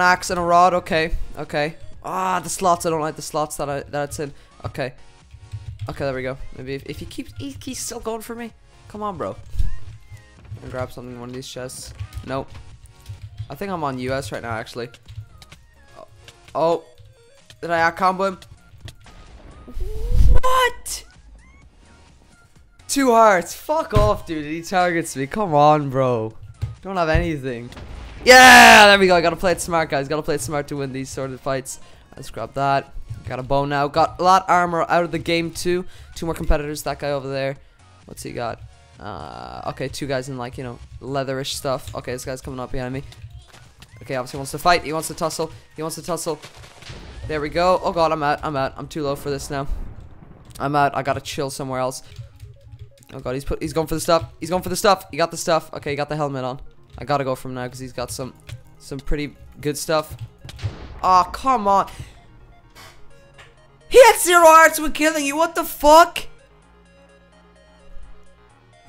an axe and a rod. Okay, okay. Ah, the slots. I don't like the slots that that's in. Okay, okay. There we go. Maybe if he keeps, he's still going for me. Come on, bro. I'm gonna grab something in one of these chests. Nope. I think I'm on US right now, actually. Oh, did I combo him? What? 2 hearts. Fuck off, dude. He targets me. Come on, bro. Don't have anything. Yeah, there we go. I gotta play it smart, guys. Gotta play it smart to win these sort of fights. Let's grab that. Got a bow now. Got a lot of armor out of the game too. 2 more competitors. That guy over there. What's he got? Okay, 2 guys in, like, you know, leatherish stuff. Okay, this guy's coming up behind me. Okay, obviously he wants to fight. He wants to tussle. He wants to tussle. There we go. Oh god, I'm out. I'm out. I'm too low for this now. I'm out. I gotta chill somewhere else. Oh god, he's going for the stuff. He's going for the stuff. He got the stuff. Okay, he got the helmet on. I gotta go for him now because he's got some pretty good stuff. Aw, oh, come on. He had 0 hearts when killing you. What the fuck?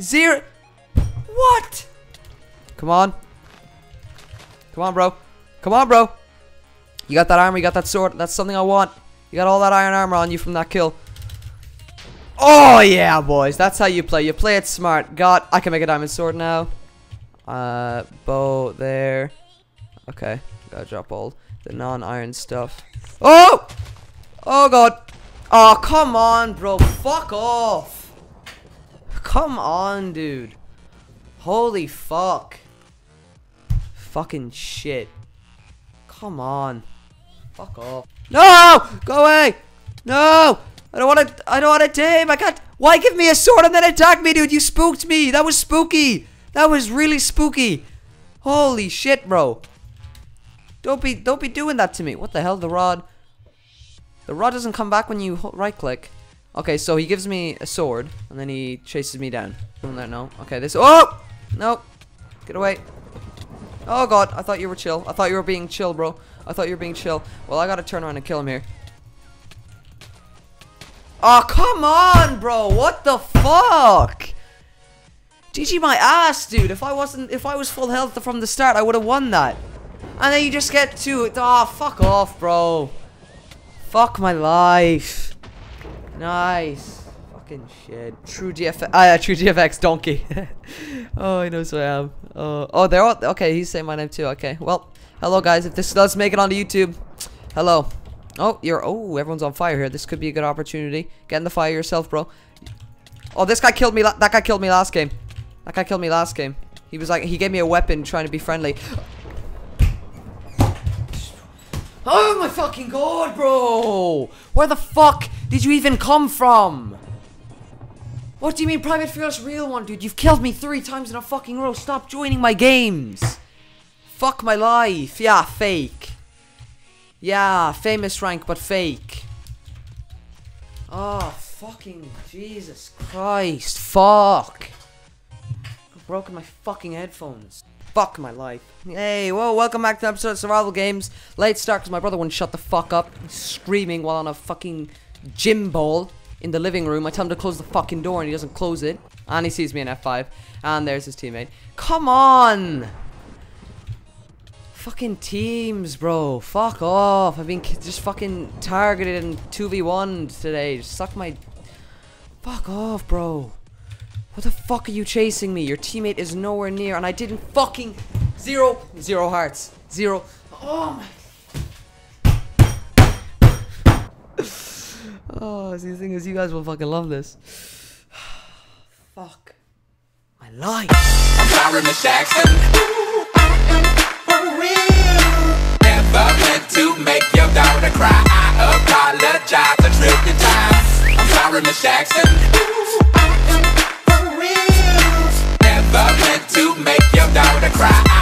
0. What? Come on. Come on, bro. Come on, bro. You got that armor. You got that sword. That's something I want. You got all that iron armor on you from that kill. Oh, yeah, boys. That's how you play. You play it smart. God, I can make a diamond sword now. Bow there. Okay. Gotta drop all the non-iron stuff. Oh! Oh, God. Oh, come on, bro. Fuck off. Come on, dude. Holy fuck. Fucking shit. Come on. Fuck off. No! Go away! No! I don't want a team. I can't. Why give me a sword and then attack me, dude? You spooked me. That was spooky. That was really spooky. Holy shit, bro. Don't be doing that to me. What the hell? The rod. The rod doesn't come back when you right click. Okay, so he gives me a sword and then he chases me down. No. Okay, this. Oh! Nope. Get away. Oh god, I thought you were chill. I thought you were being chill, bro. I thought you were being chill. Well, I gotta turn around and kill him here. Oh, come on, bro. What the fuck? GG my ass, dude. If I was full health from the start, I would have won that. And then you just get to... Oh, fuck off, bro. Fuck my life. Nice. Fucking shit. True DFX. Ah, yeah, true DFX donkey. Oh, he knows who I am. Oh, they're all... Okay, he's saying my name too. Okay, well, hello, guys. If this does make it onto YouTube, hello. Oh, everyone's on fire here. This could be a good opportunity. Get in the fire yourself, bro. Oh, this guy killed me. That guy killed me last game. That guy killed me last game. He was like, he gave me a weapon trying to be friendly. Oh my fucking god, bro. Where the fuck did you even come from? What do you mean PrivateFearless real one, dude? You've killed me 3 times in a fucking row. Stop joining my games. Fuck my life. Yeah, fake. Yeah, famous rank, but fake. Oh, fucking Jesus Christ. Fuck. I've broken my fucking headphones. Fuck my life. Hey, whoa, welcome back to an episode of Survival Games. Late start because my brother wouldn't shut the fuck up. He's screaming while on a fucking gym ball in the living room. I tell him to close the fucking door and he doesn't close it. And he sees me in F5. And there's his teammate. Come on! Fucking teams, bro. Fuck off. I've been just fucking targeted and 2v1 today. Just suck my... Fuck off, bro. What the fuck are you chasing me? Your teammate is nowhere near and I didn't fucking... 0 hearts. 0. Oh my... Oh, see, the thing is, you guys will fucking love this. Fuck. My life. I'm Byron Jackson. Never meant to make your daughter cry. I apologize a trillion times. I'm sorry, Miss Jackson. Ooh, I am for real. Never meant to make your daughter cry.